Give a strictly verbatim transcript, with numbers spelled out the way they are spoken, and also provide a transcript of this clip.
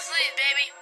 asleep, baby.